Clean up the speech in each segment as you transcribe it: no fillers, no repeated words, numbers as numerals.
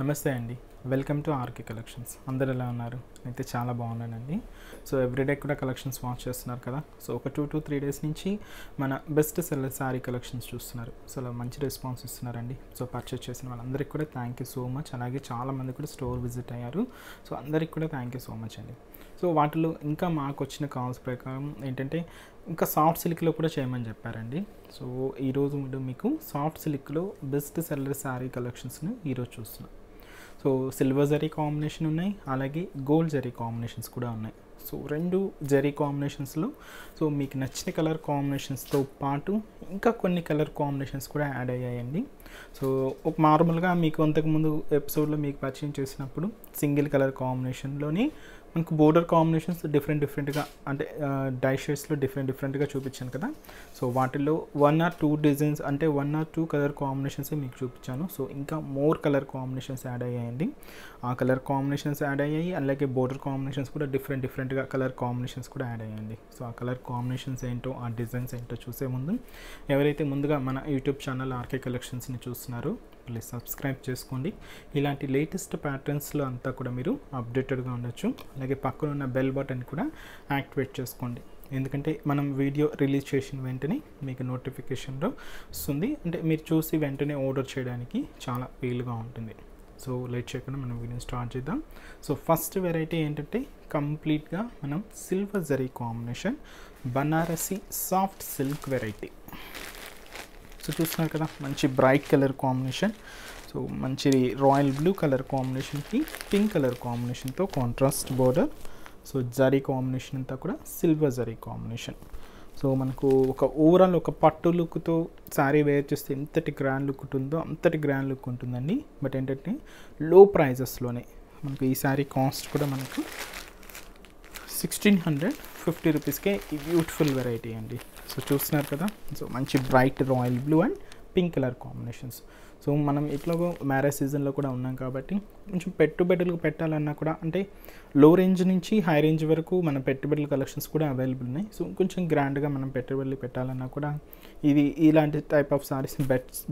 నమస్తే అండి welcome to RK collections అందరూ ఎలా ఉన్నారు అయితే చాలా బాగున్నానండి సో ఎవ్రీడే కూడా కలెక్షన్స్ వాచ్ చేస్తున్నారు కదా సో ఒక 2 to 3 డేస్ నుంచి మన బెస్ట్ సెల్లర్ సారీ కలెక్షన్స్ చూస్తున్నారు సో అలా మంచి రెస్పాన్స్ ఇస్తున్నారండి సో పర్చేస్ చేసిన వాళ్ళందరికీ కూడా థ్యాంక్ యూ సో మచ్ అలాగే చాలా మంది కూడా స్టోర్ విజిట్ అయ్యారు సో అందరికీ కూడా థ్యాంక్ యూ సో మచ్ అండి సో వాటిలో ఇంకా మాకు వచ్చిన కాల్స్ ప్రకారం ఏంటంటే ఇంకా సాఫ్ట్ సిల్క్లో కూడా చేయమని చెప్పారండి సో ఈరోజు మీకు సాఫ్ట్ సిల్క్లో బెస్ట్ సెల్లర్ శారీ కలెక్షన్స్ని ఈరోజు చూస్తున్నాం సో సిల్వర్ జరీ కాంబినేషన్ ఉన్నాయి అలాగే గోల్డ్ జరీ కాంబినేషన్స్ కూడా ఉన్నాయి సో రెండు జరీ కాంబినేషన్స్లో సో మీకు నచ్చిన కలర్ కాంబినేషన్స్తో పాటు ఇంకా కొన్ని కలర్ కాంబినేషన్స్ కూడా యాడ్ అయ్యాయండి సో ఒక నార్మల్గా మీకు అంతకుముందు ఎపిసోడ్లో మీకు పరిచయం చేసినప్పుడు సింగిల్ కలర్ కాంబినేషన్లోని మనకు బోర్డర్ కాంబినేషన్స్ డిఫరెంట్గా అంటే డై షేడ్స్లో డిఫరెంట్గా చూపించాను కదా సో వాటిల్లో 1 or 2 డిజైన్స్ అంటే 1 or 2 కలర్ కాంబినేషన్స్ మీకు చూపించాను సో ఇంకా మోర్ కలర్ కాంబినేషన్స్ యాడ్ అయ్యాయండి ఆ కలర్ కాంబినేషన్స్ యాడ్ అయ్యాయి అలాగే బోర్డర్ కాంబినేషన్స్ కూడా డిఫరెంట్గా కలర్ కాంబినేషన్స్ కూడా యాడ్ అయ్యాయండి సో ఆ కలర్ కాంబినేషన్స్ ఏంటో ఆ డిజైన్స్ ఏంటో చూసే ముందు ఎవరైతే ముందుగా మన యూట్యూబ్ ఛానల్ ఆర్కే కలెక్షన్స్ని చూస్తున్నారో ప్లీజ్ సబ్స్క్రైబ్ చేసుకోండి ఇలాంటి లేటెస్ట్ ప్యాటర్న్స్లో అంతా కూడా మీరు అప్డేటెడ్గా ఉండొచ్చు అలాగే పక్కన ఉన్న బెల్ బటన్ కూడా యాక్టివేట్ చేసుకోండి ఎందుకంటే మనం వీడియో రిలీజ్ చేసిన వెంటనే మీకు నోటిఫికేషన్లో వస్తుంది అంటే మీరు చూసి వెంటనే ఆర్డర్ చేయడానికి చాలా వీలుగా ఉంటుంది సో లేట్ చేయకుండా మనం వీడియో స్టార్ట్ చేద్దాం సో ఫస్ట్ వెరైటీ ఏంటంటే కంప్లీట్గా మనం silver zari combination Banarasi soft silk variety so చూస్తున్నారు కదా మంచి బ్రైట్ కలర్ కాంబినేషన్ సో మంచి రాయల్ బ్లూ కలర్ కాంబినేషన్కి పింక్ కలర్ కాంబినేషన్తో contrast border so zari combination అంతా కూడా సిల్వర్ జరీ కాంబినేషన్ సో మనకు ఒక ఓవరాల్ ఒక పట్టు లుక్తో శారీ వేర్ చేస్తే ఎంతటి గ్రాండ్ లుక్ ఉంటుందో అంతటి గ్రాండ్ లుక్ ఉంటుందండి బట్ ఏంటంటే లో ప్రైజెస్లోనే మనకు ఈ శారీ కాస్ట్ కూడా మనకు 1650 రూపీస్కే ఈ బ్యూటిఫుల్ వెరైటీ అండి సో చూస్తున్నారు కదా సో మంచి bright royal blue and pink colour combinations so మనం ఇట్లాగో మ్యారేజ్ సీజన్లో కూడా ఉన్నాం కాబట్టి కొంచెం పెట్టుబడులు పెట్టాలన్నా కూడా అంటే లో రేంజ్ నుంచి హై రేంజ్ వరకు మన పెట్టుబడుల కలెక్షన్స్ కూడా అవైలబుల్ ఉన్నాయి సో కొంచెం గ్రాండ్గా మనం పెట్టుబడులు పెట్టాలన్నా కూడా ఇది ఇలాంటి type of saris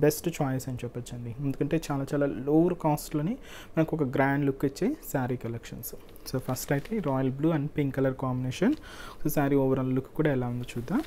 best choice అని చెప్పొచ్చండి ఎందుకంటే చాలా చాలా లోవర్ కాస్ట్లోనే మనకు ఒక గ్రాండ్ లుక్ ఇచ్చే శారీ కలెక్షన్స్ సో ఫస్ట్ అయితే royal blue and pink colour combination so sari overall look కూడా ఎలా ఉందో చూద్దాం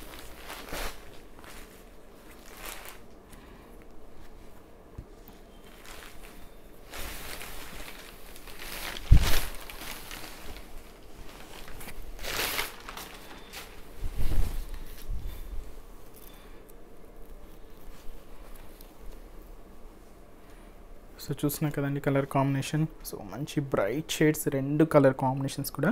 సో చూస్తున్నా కదండి కలర్ కాంబినేషన్ సో మంచి బ్రైట్ షేడ్స్ రెండు కలర్ కాంబినేషన్స్ కూడా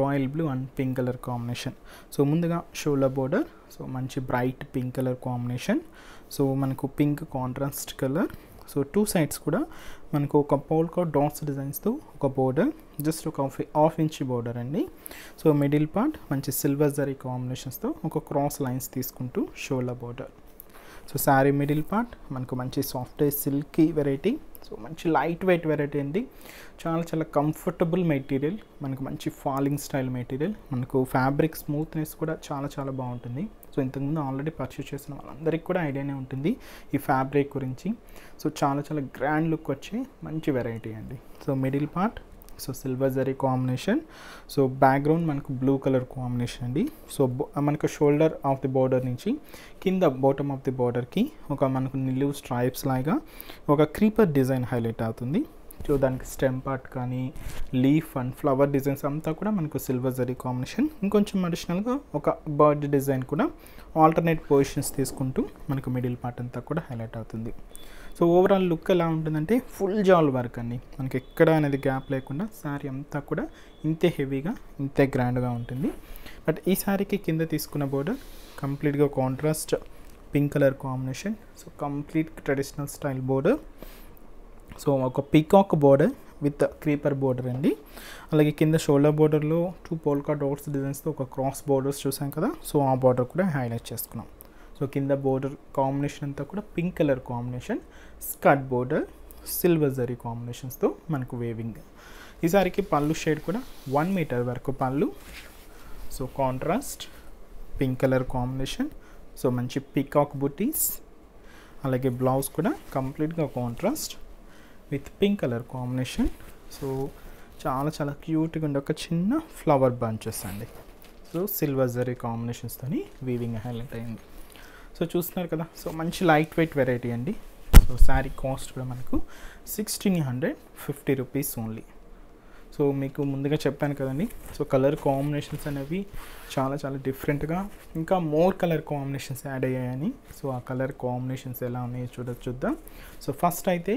royal blue and pink colour combination so ముందుగా షోలా బోర్డర్ సో మంచి bright pink colour combination so మనకు pink contrast colour so 2 sides కూడా మనకు ఒక పోల్కా డాట్స్ డిజైన్స్తో ఒక బోర్డర్ జస్ట్ ఒక ½ ఇంచ్ బోర్డర్ అండి సో మిడిల్ పార్ట్ మంచి సిల్వర్ జరీ కాంబినేషన్స్తో ఒక క్రాస్ లైన్స్ తీసుకుంటూ షోలా border so sari middle part మనకు మంచి సాఫ్ట్ సిల్కీ వెరైటీ సో మంచి లైట్ వెయిట్ వెరైటీ అండి చాలా చాలా కంఫర్టబుల్ మెటీరియల్ మనకు మంచి ఫాలింగ్ స్టైల్ మెటీరియల్ మనకు ఫ్యాబ్రిక్ స్మూత్నెస్ కూడా చాలా చాలా బాగుంటుంది సో ఇంతకుముందు ఆల్రెడీ పర్చేస్ చేసిన వాళ్ళందరికీ కూడా ఐడియానే ఉంటుంది ఈ ఫ్యాబ్రిక్ గురించి సో చాలా చాలా గ్రాండ్ లుక్ వచ్చే మంచి వెరైటీ అండి so middle part so silver zari combination so background మనకు బ్లూ కలర్ కాంబినేషన్ అండి సో మనకు షోల్డర్ ఆఫ్ ది బార్డర్ నుంచి కింద బాటమ్ ఆఫ్ ది బార్డర్కి ఒక మనకు నిలువు స్ట్రైప్స్ లాగా ఒక క్రీపర్ డిజైన్ హైలైట్ అవుతుంది సో దానికి స్టెమ్ పార్ట్ కానీ లీఫ్ అండ్ ఫ్లవర్ డిజైన్స్ అంతా కూడా మనకు సిల్వర్ జరీ కాంబినేషన్ ఇంకొంచెం అడిషనల్గా ఒక బర్డ్ డిజైన్ కూడా ఆల్టర్నేట్ పొజిషన్స్ తీసుకుంటూ మనకు మిడిల్ పార్ట్ అంతా కూడా హైలైట్ అవుతుంది సో ఓవరాల్ లుక్ ఎలా ఉంటుందంటే ఫుల్ జాల్ వర్క్ అండి మనకి ఎక్కడ అనేది గ్యాప్ లేకుండా శారీ అంతా కూడా ఇంతే హెవీగా ఇంతే గ్రాండ్గా ఉంటుంది బట్ ఈ శారీకి కింద తీసుకున్న బోర్డర్ కంప్లీట్గా contrast pink colour combination so complete traditional style border so ఒక peacock border with creeper border అండి అలాగే కింద షోల్డర్ బోర్డర్లో 2 పోల్కా డాట్స్ డిజైన్స్తో ఒక క్రాస్ బోర్డర్స్ చూసాం కదా సో ఆ బోర్డర్ కూడా హైలైట్ చేసుకున్నాం సో కింద బోర్డర్ కాంబినేషన్ అంతా కూడా pink colour combination skirt border silver zari కాంబినేషన్స్తో మనకు వేవింగ్ ఈసారికి పళ్ళు షేడ్ కూడా 1 మీటర్ వరకు పళ్ళు so contrast pink colour combination so మంచి పీకాక్ బుటీస్ అలాగే బ్లౌజ్ కూడా కంప్లీట్గా contrast with pink color combination. So chala chala cute ga unde oka chinna flower bunches andi. So silver zari combinations toni weaving highlight ayindi. So chustunaru kada, so manchi light weight variety andi. So saree cost kuda manaku 1650 rupees only. So మీకు ముందుగా చెప్పాను కదండి, so colour combinations అనేవి చాలా చాలా డిఫరెంట్గా ఇంకా more colour combinations add అయ్యాయని. సో ఆ కలర్ కాంబినేషన్స్ ఎలా ఉన్నాయో చూద్దాం. సో ఫస్ట్ అయితే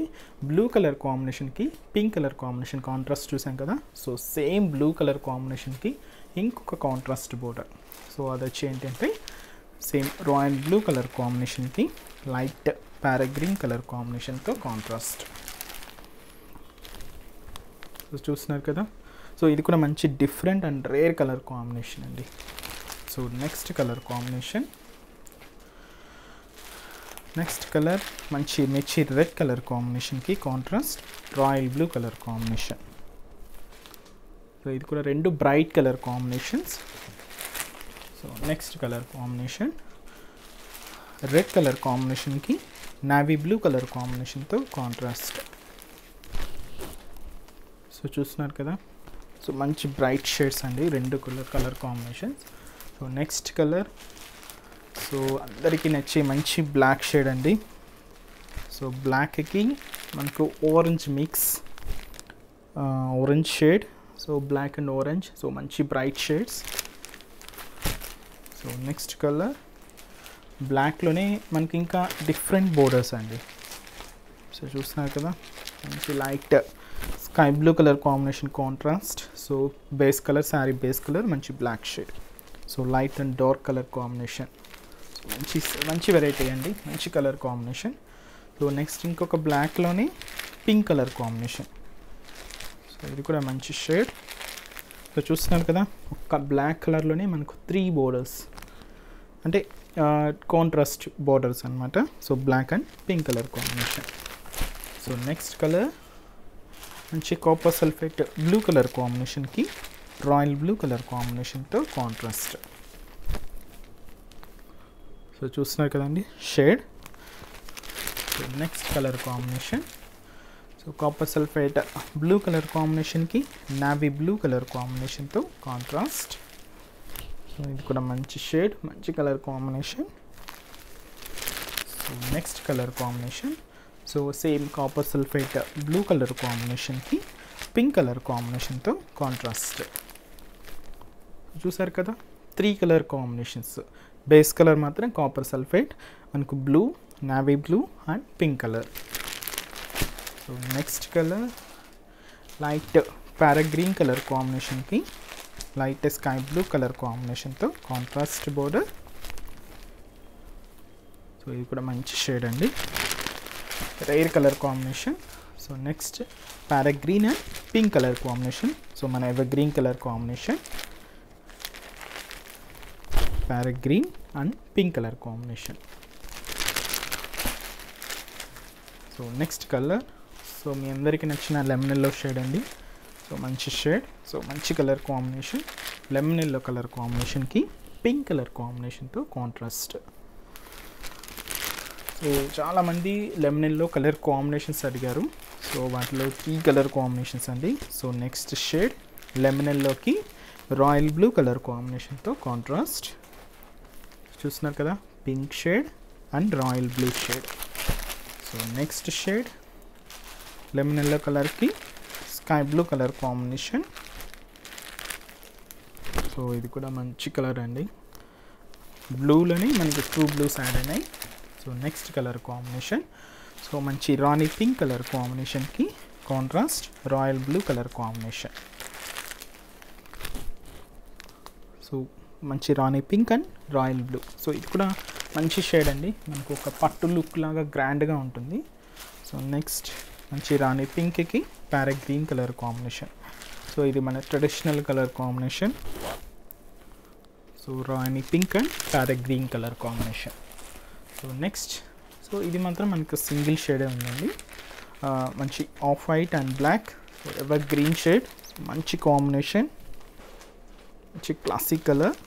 బ్లూ కలర్ కాంబినేషన్కి పింక్ కలర్ కాంబినేషన్ కాంట్రాస్ట్ చూసాం కదా. సో సేమ్ బ్లూ కలర్ కాంబినేషన్కి ఇంకొక కాంట్రాస్ట్ బోర్డర్. సో అది వచ్చి ఏంటంటే సేమ్ రాయల్ బ్లూ కలర్ కాంబినేషన్కి లైట్ ప్యారాగ్రీన్ కలర్ కాంబినేషన్తో కాంట్రాస్ట్. సో చూస్తున్నారు కదా, సో ఇది కూడా మంచి different and rare colour combination అండి. So next colour combination, next colour మంచి మిర్చి రెడ్ కలర్ కాంబినేషన్కి contrast royal blue colour combination. So ఇది కూడా రెండు bright colour combinations. So next colour combination red colour కాంబినేషన్కి నావీ బ్లూ కలర్ కాంబినేషన్తో contrast. So చూస్తున్నారు కదా, సో మంచి బ్రైట్ షేడ్స్ అండి రెండు colour combinations. So next colour, so అందరికీ నచ్చే మంచి బ్లాక్ షేడ్ అండి. సో బ్లాక్కి మనకు orange mix, orange shade. So black and orange, so మంచి bright shades. So next colour బ్లాక్లోనే మనకి ఇంకా డిఫరెంట్ బోర్డర్స్ అండి. సో చూస్తున్నారు కదా, మంచి light sky blue colour combination contrast. So base colour, sari base colour మంచి black shade. So light and dark colour combination, మంచి మంచి వెరైటీ అండి, మంచి కలర్ కాంబినేషన్. సో నెక్స్ట్ ఇంకొక బ్లాక్లోనే పింక్ కలర్ కాంబినేషన్. సో ఇది కూడా మంచి షేడ్. సో చూస్తున్నారు కదా, ఒక బ్లాక్ కలర్లోనే మనకు 3 బోర్డర్స్, అంటే కాంట్రాస్ట్ బోర్డర్స్ అనమాట. So black and pink colour combination. So next colour మంచి కాపర్ సల్ఫేట్ బ్లూ కలర్ కాంబినేషన్కి రాయల్ బ్లూ కలర్ కాంబినేషన్తో కాంట్రాస్ట్. సో చూస్తున్నారు కదండి shade. So next colour combination, so copper sulphate blue colour కాంబినేషన్కి navy blue colour కాంబినేషన్తో contrast. So ఇది కూడా మంచి షేడ్, మంచి colour combination. So next colour combination, so same copper sulphate blue colour కాంబినేషన్కి పింక్ కలర్ కాంబినేషన్తో కాంట్రాస్ట్. చూసారు కదా, 3 కలర్ కాంబినేషన్స్. బేస్ కలర్ మాత్రం కాపర్ సల్ఫేట్, మనకు blue, navy blue and pink colour. So next colour light parrot green colour కాంబినేషన్కి light sky blue colour కాంబినేషన్తో contrast border. So ఇది కూడా మంచి షేడ్ అండి, rare colour combination. So next parrot green and pink colour combination. So మన ever green colour combination, parrot green and pink colour combination. So next colour, so మీ అందరికీ నచ్చిన lemon yellow shade అండి. So మంచి షేడ్, సో మంచి colour combination. Lemon yellow colour కాంబినేషన్కి pink colour కాంబినేషన్తో contrast. So చాలామంది లెమన్ ఎల్లో కలర్ కాంబినేషన్స్ అడిగారు. సో వాటిలో ఈ కలర్ కాంబినేషన్స్ అండి. సో నెక్స్ట్ షేడ్ లెమన్ ఎల్లోకి రాయల్ బ్లూ కలర్ కాంబినేషన్తో కాంట్రాస్ట్. చూస్తున్నారు కదా, pink shade and royal blue shade. So next shade lemon yellow కలర్కి sky blue colour combination. So ఇది కూడా మంచి కలర్ అండి. బ్లూలోనే మనకి 2 బ్లూస్ యాడ్ అయినాయి. So next colour combination, so మంచి రాణి పింక్ కలర్ కాంబినేషన్కి contrast royal blue colour combination. So మంచి రాణి pink and royal blue. So ఇది కూడా మంచి షేడ్ అండి, మనకు ఒక పట్టు లుక్ లాగా గ్రాండ్గా ఉంటుంది. సో నెక్స్ట్ మంచి రాణి పింక్కి ప్యారాగ్రీన్ కలర్ కాంబినేషన్. సో ఇది మన ట్రెడిషనల్ కలర్ కాంబినేషన్. సో రాణి pink and parrot green colour combination. So next, so ఇది మాత్రం మనకు సింగిల్ షేడే ఉందండి, మంచి off white and black. So ever green shade, మంచి కాంబినేషన్, మంచి క్లాసిక్ కలర్.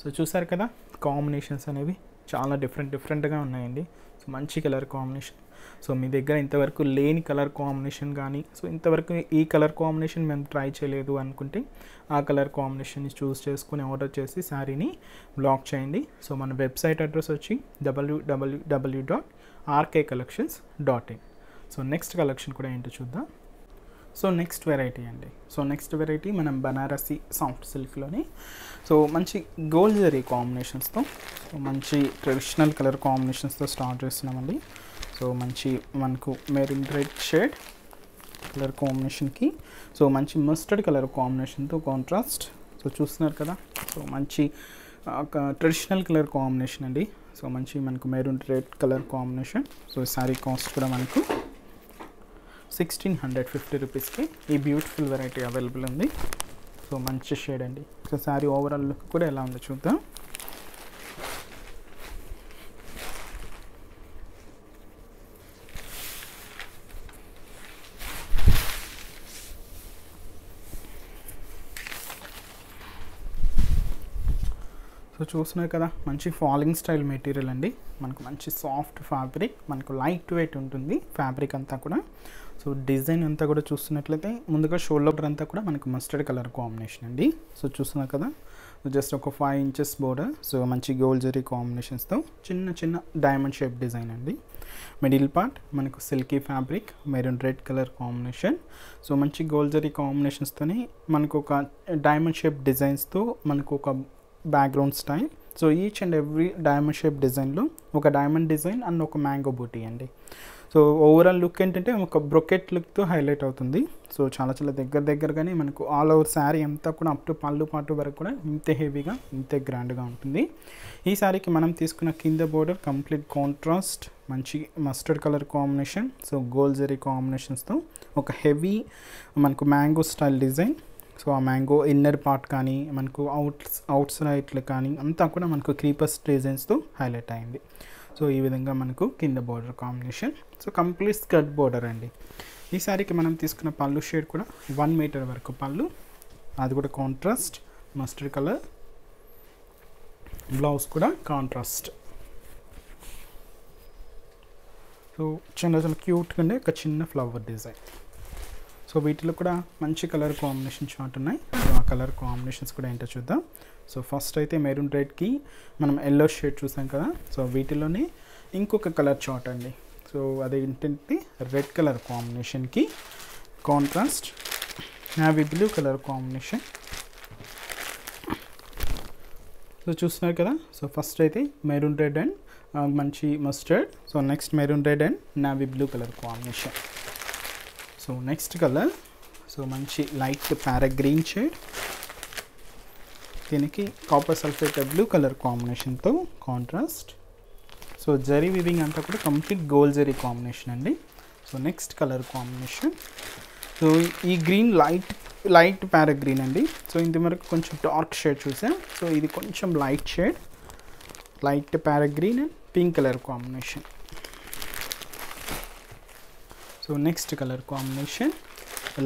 సో చూసారు కదా, కాంబినేషన్స్ అనేవి చాలా డిఫరెంట్గా ఉన్నాయండి. సో మంచి కలర్ కాంబినేషన్. సో మీ దగ్గర ఇంతవరకు లేని కలర్ కాంబినేషన్ కానీ, సో ఇంతవరకు ఈ కలర్ కాంబినేషన్ మేము ట్రై చేయలేదు అనుకుంటే ఆ కలర్ కాంబినేషన్ని చూస్ చేసుకుని ఆర్డర్ చేసి శారీని బ్లాక్ చేయండి. సో మన వెబ్సైట్ అడ్రస్ వచ్చి www.rkcollections.in. సో నెక్స్ట్ కలెక్షన్ కూడా ఏంటో చూద్దాం. సో నెక్స్ట్ వెరైటీ అండి. సో నెక్స్ట్ వెరైటీ మనం బనారసి సాఫ్ట్ సిల్క్లోని సో మంచి గోల్డ్ జరీ కాంబినేషన్స్తో మంచి ట్రెడిషనల్ కలర్ కాంబినేషన్స్తో స్టార్ట్ చేస్తున్నామండి. సో మంచి మనకు మెరూన్ రెడ్ షేడ్ కలర్ కాంబినేషన్కి సో మంచి మస్టర్డ్ కలర్ కాంబినేషన్తో కాంట్రాస్ట్. సో చూస్తున్నారు కదా, సో మంచి ట్రెడిషనల్ కలర్ కాంబినేషన్ అండి. సో మంచి మనకు maroon red colour combination. So sari cost కూడా మనకు 1650 రూపీస్కి ఈ బ్యూటిఫుల్ వెరైటీ అవైలబుల్ ఉంది. సో మంచి షేడ్ అండి. సో శారీ ఓవరాల్ లుక్ కూడా ఎలా ఉందో చూద్దాం. సో చూస్తున్నారు కదా, మంచి ఫాలింగ్ స్టైల్ మెటీరియల్ అండి. మనకు మంచి సాఫ్ట్ ఫ్యాబ్రిక్, మనకు లైట్ వెయిట్ ఉంటుంది ఫ్యాబ్రిక్ అంతా కూడా. సో డిజైన్ అంతా కూడా చూస్తున్నట్లయితే ముందుగా షోల్డర్ బోర్డర్ అంతా కూడా మనకు మస్టర్డ్ కలర్ కాంబినేషన్ అండి. సో చూస్తున్నారు కదా, జస్ట్ ఒక 5 ఇంచెస్ బోర్డర్. సో మంచి గోల్డ్ జరీ కాంబినేషన్స్తో చిన్న చిన్న డైమండ్ షేప్ డిజైన్ అండి. మిడిల్ పార్ట్ మనకు silky fabric, maroon red colour combination. So మంచి గోల్డ్ జరీ కాంబినేషన్స్తోనే మనకు ఒక డైమండ్ షేప్ డిజైన్స్తో మనకు ఒక background style. So each and every diamond shape డిజైన్లో ఒక డైమండ్ డిజైన్ అండ్ ఒక మ్యాంగో బూటీ అండి. సో ఓవరాల్ లుక్ ఏంటంటే ఒక బ్రొకెట్ లుక్తో హైలైట్ అవుతుంది. సో చాలా చాలా దగ్గరగానే మనకు ఆల్ ఓవర్ శారీ అంతా కూడా అప్ టు పళ్ళు పాటు వరకు కూడా ఇంతే హెవీగా ఇంతే గ్రాండ్గా ఉంటుంది. ఈ శారీకి మనం తీసుకున్న కింద బోర్డర్ కంప్లీట్ కాంట్రాస్ట్ మంచి mustard colour combination. So gold zari కాంబినేషన్స్తో ఒక హెవీ మనకు మ్యాంగో స్టైల్ డిజైన్. సో ఆ మ్యాంగో ఇన్నర్ పార్ట్ కానీ మనకు అవుట్ సైడ్లు కానీ అంతా కూడా మనకు క్రీపర్స్ డిజైన్స్తో హైలైట్ అయింది. సో ఈ విధంగా మనకు కింద border combination. So complete skirt border అండి. ఈ శారీకి మనం తీసుకున్న పళ్ళు షేడ్ కూడా 1 మీటర్ వరకు పళ్ళు, అది కూడా కాంట్రాస్ట్ మస్టర్డ్ కలర్. బ్లౌజ్ కూడా కాంట్రాస్ట్. సో చిన్న చాలా క్యూట్గా ఉండే ఒక చిన్న ఫ్లవర్ డిజైన్. సో వీటిలో కూడా మంచి కలర్ కాంబినేషన్ చార్ట్ ఉన్నాయి. సో ఆ కలర్ కాంబినేషన్స్ కూడా ఏంటో చూద్దాం. సో ఫస్ట్ అయితే మెరూన్ రెడ్కి మనం ఎల్లో షేడ్ చూసాం కదా, సో వీటిలోనే ఇంకొక కలర్ చార్ట్ అండి. సో అదేంటంటే రెడ్ కలర్ కాంబినేషన్కి contrast navy blue colour combination. So చూస్తున్నారు కదా, సో ఫస్ట్ అయితే మెరూన్ రెడ్ అండ్ మంచి mustard. So next maroon red and navy blue colour combination. So next colour so మంచి లైట్ ప్యారా గ్రీన్ షేడ్, దీనికి copper sulphate blue colour కాంబినేషన్తో contrast. So zari weaving అంతా కూడా complete gold zari combination అండి. So next colour combination so ఈ green light parrot green అండి. So ఇంతవరకు కొంచెం డార్క్ షేడ్ చూసాం, సో ఇది కొంచెం light shade, light parrot green and pink colour combination. So next colour combination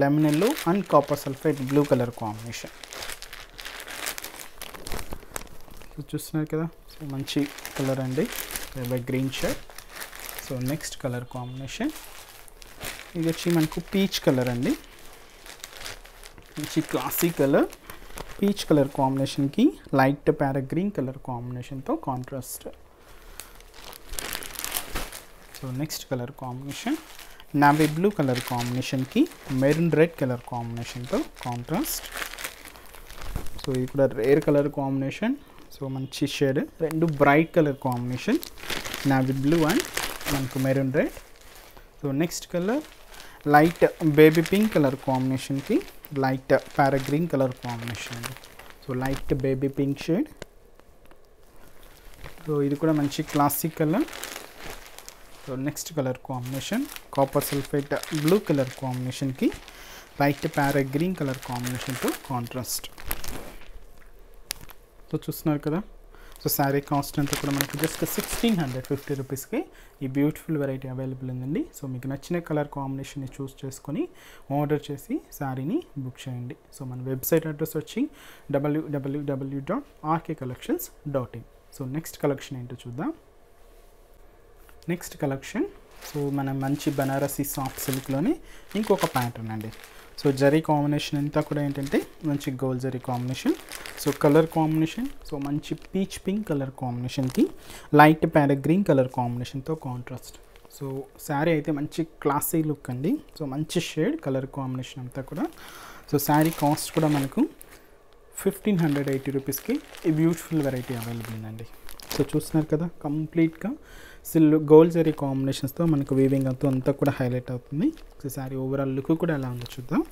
lemon yellow and copper sulphate blue colour combination. So చూస్తున్నారు కదా, so మంచి colour అండి, green shade. So next colour combination ఇది వచ్చి మనకు peach colour అండి. మంచి classic colour peach colour కాంబినేషన్కి లైట్ ప్యారా గ్రీన్ కలర్ కాంబినేషన్తో contrast. So next colour combination navy blue colour కాంబినేషన్కి మెరూన్ రెడ్ కలర్ కాంబినేషన్తో కాంట్రాస్ట్. సో ఇది కూడా రేర్ కలర్ కాంబినేషన్. సో మంచి షేడ్, రెండు bright colour combination navy blue and మనకు maroon red. So next colour light baby pink colour కాంబినేషన్కి light parrot green colour combination. So light baby pink shade. So ఇది కూడా మంచి classic colour. So next colour combination copper sulphate blue colour కాంబినేషన్కి light parrot green colour కాంబినేషన్తో contrast. So చూస్తున్నారు కదా, so sari cost అంతా కూడా మనకి జస్ట్ 1650 రూపీస్కి ఈ బ్యూటిఫుల్ వెరైటీ అవైలబుల్ ఉందండి. సో మీకు నచ్చిన కలర్ కాంబినేషన్ని చూస్ చేసుకొని ఆర్డర్ చేసి శారీని బుక్ చేయండి. సో మన వెబ్సైట్ అడ్రస్ వచ్చి www.rkcollections.in. సో నెక్స్ట్ కలెక్షన్ ఏంటో చూద్దాం. నెక్స్ట్ కలెక్షన్ సో మనం మంచి బనారసి సాఫ్ట్ సిల్క్లోనే ఇంకొక ప్యాటర్న్ అండి సో జరీ కాంబినేషన్ అంతా కూడా ఏంటంటే మంచి gold zari combination so colour combination so మంచి పీచ్ పింక్ కలర్ కాంబినేషన్కి లైట్ ప్యార గ్రీన్ కలర్ కాంబినేషన్తో కాంట్రాస్ట్ సో శారీ అయితే మంచి క్లాసీ లుక్ అండి సో మంచి షేడ్ కలర్ కాంబినేషన్ అంతా కూడా సో శారీ కాస్ట్ కూడా మనకు 1580 రూపీస్కి ఈ బ్యూటిఫుల్ వెరైటీ అవైలబుల్ ఉందండి సో చూస్తున్నారు కదా కంప్లీట్గా సిల్ గోల్డ్ జరీ కాంబినేషన్స్తో మనకు వీవింగ్ అంతా అంతా కూడా హైలైట్ అవుతుంది సో శారీ ఓవరాల్ లుక్ కూడా ఎలా ఉందో చూద్దాం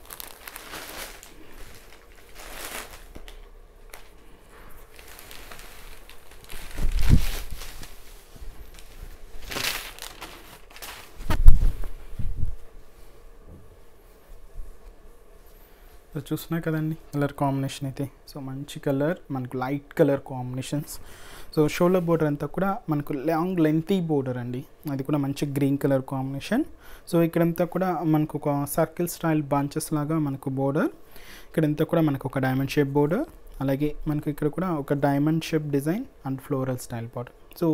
చూస్తున్నా కదండి కలర్ కాంబినేషన్ అయితే సో మంచి కలర్ మనకు light colour combinations so shoulder border అంతా కూడా మనకు లాంగ్ లెంతీ బోర్డర్ అండి అది కూడా మంచి గ్రీన్ కలర్ కాంబినేషన్ సో ఇక్కడంతా కూడా మనకు ఒక సర్కిల్ స్టైల్ బంచెస్ లాగా మనకు బోర్డర్ ఇక్కడంతా కూడా మనకు ఒక డైమండ్ షేప్ బోర్డర్ అలాగే మనకు ఇక్కడ కూడా ఒక diamond shape design and floral style border so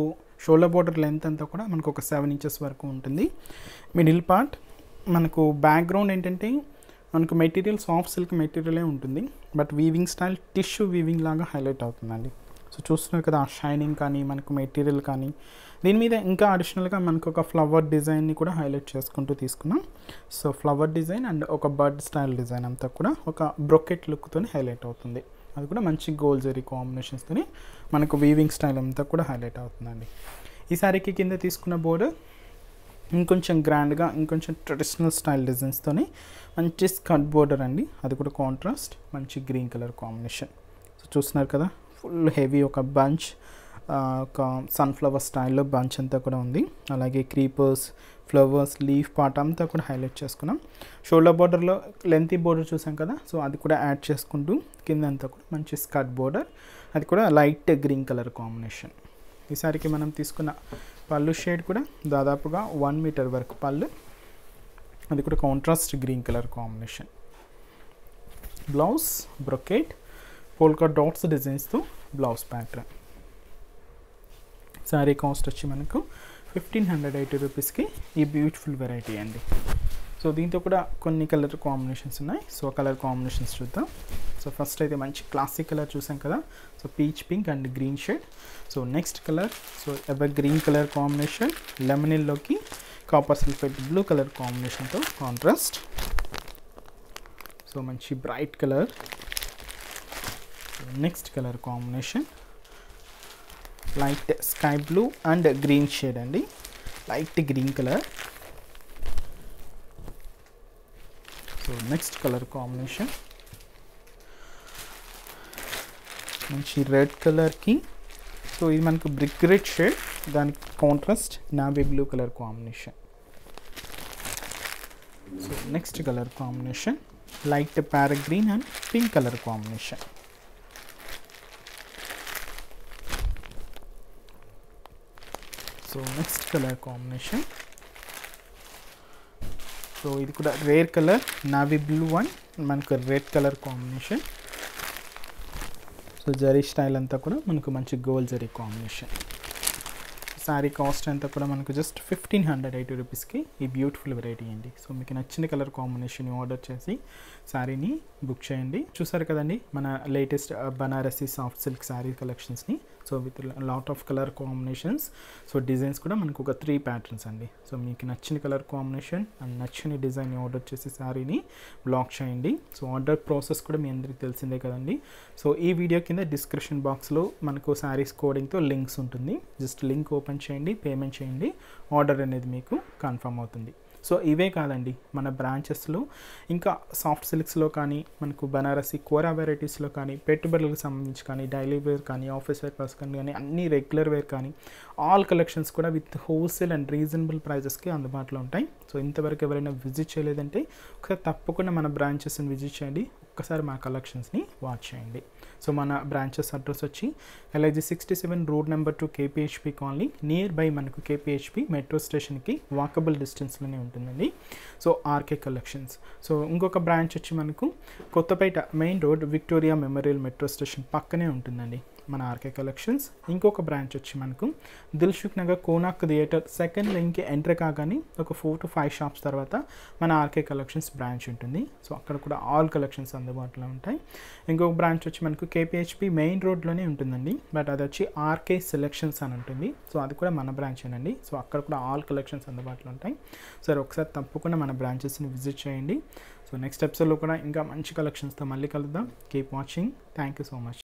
shoulder border length అంతా కూడా మనకు ఒక 7 ఇంచెస్ వరకు ఉంటుంది మిడిల్ పార్ట్ మనకు బ్యాక్గ్రౌండ్ ఏంటంటే మనకు మెటీరియల్ సాఫ్ట్ సిల్క్ మెటీరియలే ఉంటుంది but weaving style tissue weaving లాగా హైలైట్ అవుతుందండి సో చూస్తున్నారు కదా ఆ షైనింగ్ కానీ మనకు మెటీరియల్ కానీ దీని మీద ఇంకా అడిషనల్గా మనకు ఒక ఫ్లవర్ డిజైన్ని కూడా హైలైట్ చేసుకుంటూ తీసుకున్నాం సో ఫ్లవర్ డిజైన్ అండ్ ఒక బర్డ్ స్టైల్ డిజైన్ అంతా కూడా ఒక బ్రొకెట్ లుక్తో హైలైట్ అవుతుంది అది కూడా మంచి గోల్డ్ జరీ కాంబినేషన్స్తో మనకు వీవింగ్ స్టైల్ అంతా కూడా హైలైట్ అవుతుందండి ఈ సారీకి కింద తీసుకున్న బోర్డర్ ఇంకొంచెం గ్రాండ్గా ఇంకొంచెం ట్రెడిషనల్ స్టైల్ డిజైన్స్తోనే మంచి స్కర్ట్ బోర్డర్ అండి అది కూడా కాంట్రాస్ట్ మంచి గ్రీన్ కలర్ కాంబినేషన్ సో చూస్తున్నారు కదా ఫుల్ హెవీ ఒక బంచ్ ఒక సన్ఫ్లవర్ స్టైల్లో బంచ్ అంతా కూడా ఉంది అలాగే క్రీపర్స్ ఫ్లవర్స్ లీఫ్ పార్ట్ అంతా కూడా హైలైట్ చేసుకున్నాం షోల్డర్ బోర్డర్లో లెంతీ బోర్డర్ చూసాం కదా సో అది కూడా యాడ్ చేసుకుంటూ కింద అంతా కూడా మంచి స్కర్ట్ బోర్డర్ అది కూడా లైట్ గ్రీన్ కలర్ కాంబినేషన్ ఈసారికి మనం తీసుకున్న పళ్ళు షేడ్ కూడా దాదాపుగా 1 మీటర్ వరకు పళ్ళు అది కూడా contrast green colour combination blouse brocade polka dots డిజైన్స్తో బ్లౌజ్ ప్యాటర్న్ శారీ కాస్ట్ వచ్చి మనకు 1580 రూపీస్కి ఈ బ్యూటిఫుల్ వెరైటీ అండి సో దీంతో కూడా కొన్ని కలర్ కాంబినేషన్స్ ఉన్నాయి సో కలర్ కాంబినేషన్స్ చూద్దాం సో ఫస్ట్ అయితే మంచి క్లాసిక్ కలర్ చూసాం కదా so peach pink and green shade so next colour so ever green colour combination lemon ఎల్లోకి కాపర్ సల్ఫేట్ బ్లూ కలర్ కాంబినేషన్తో కాంట్రాస్ట్ సో మంచి bright colour next colour combination light sky blue and green shade అండి light green colour so next colour combination మంచి red కలర్కి so ఇది మనకు brick red shade దానికి contrast navy blue colour combination so next colour combination light parrot green and pink colour combination so next colour combination so ఇది కూడా rare colour navy blue and మనకు red colour combination so zari style అంతా కూడా మనకు మంచి gold zari combination sari cost అంతా కూడా మనకు జస్ట్ 1580 రూపీస్కి ఈ బ్యూటిఫుల్ వెరైటీ అండి సో మీకు నచ్చిన కలర్ కాంబినేషన్ ఆర్డర్ చేసి శారీని బుక్ చేయండి చూసారు కదండి మన latest Banarasi soft silk sari కలెక్షన్స్ని so with lot of colour combinations so designs కూడా మనకు ఒక 3 ప్యాటర్న్స్ అండి సో మీకు నచ్చిన కలర్ కాంబినేషన్ అండ్ నచ్చిన డిజైన్ ఆర్డర్ చేసి శారీని బ్లాక్ చేయండి సో ఆర్డర్ ప్రాసెస్ కూడా మీ అందరికీ తెలిసిందే కదండి సో ఈ వీడియో కింద డిస్క్రిప్షన్ బాక్స్లో మనకు శారీస్ కోడింగ్తో లింక్స్ ఉంటుంది జస్ట్ లింక్ ఓపెన్ చేయండి పేమెంట్ చేయండి ఆర్డర్ అనేది మీకు కన్ఫర్మ్ అవుతుంది సో ఇవే కాదండి మన బ్రాంచెస్లో ఇంకా సాఫ్ట్ సిల్క్స్లో కానీ మనకు బనారసి కోరా వెరైటీస్లో కానీ పెట్టుబడులకు సంబంధించి కానీ డైలీ వేర్ కానీ ఆఫీస్ వేర్ పర్సన్ కానీ అన్ని రెగ్యులర్ వేర్ కానీ ఆల్ కలెక్షన్స్ కూడా విత్ హోల్సేల్ అండ్ రీజనబుల్ ప్రైజెస్కి అందుబాటులో ఉంటాయి సో ఇంతవరకు ఎవరైనా విజిట్ చేయలేదంటే ఒకసారి తప్పకుండా మన బ్రాంచెస్ని విజిట్ చేయండి ఒక్కసారి మా కలెక్షన్స్ని వాచ్ చేయండి సో మన బ్రాంచెస్ అడ్రస్ వచ్చి LIG 67 road number 2 KPHP colony near by మనకు KPHP మెట్రో స్టేషన్కి వాకబుల్ డిస్టెన్స్లోనే ఉంటుందండి సో ఆర్కే కలెక్షన్స్ సో ఇంకొక బ్రాంచ్ వచ్చి మనకు Kothapet main road Victoria Memorial metro station పక్కనే ఉంటుందండి मन आर्के कलेक्शंस इंकोक ब्रांच मन को दिल्शुक नगर Konark theatre second link enter कागाने 4 to 5 शॉप्स तरह मन आर्के कलेक्शंस ब्रांच उंटुंदी सो अक्कड आल कलेक्शंस అందుబాటులో ఉంటాయి ఇంకొక బ్రాంచ్ వచ్చి మనకు KPHP మెయిన్ రోడ్ లోనే ఉంటుందండి బట్ అది వచ్చి RK సెలెక్షన్స్ అని ఉంటుంది సో అది కూడా మన బ్రాంచ్ ఏనండి సో అక్కడ కూడా ఆల్ కలెక్షన్స్ అందుబాటులో ఉంటాయి సరే ఒకసారి తప్పకుండా మన బ్రాంచెస్ ని విజిట్ చేయండి సో నెక్స్ట్ ఎపిసోడ్ లో కూడా ఇంకా మంచి కలెక్షన్స్ తో మళ్ళీ కలుద్దాం keep watching thank you so much.